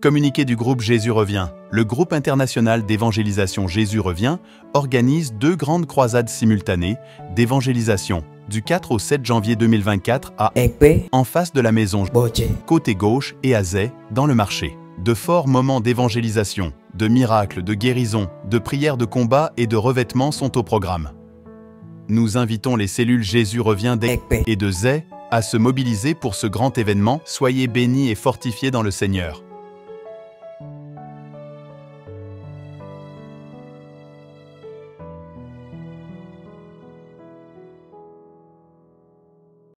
Communiqué du groupe Jésus revient. Le groupe international d'évangélisation Jésus revient organise deux grandes croisades simultanées d'évangélisation du 4 au 7 janvier 2024 à Épé, en face de la maison Boche, côté gauche, et à Zé, dans le marché. De forts moments d'évangélisation, de miracles, de guérisons, de prières de combat et de revêtements sont au programme. Nous invitons les cellules Jésus revient d'Épé et de Zé à se mobiliser pour ce grand événement. Soyez bénis et fortifiés dans le Seigneur.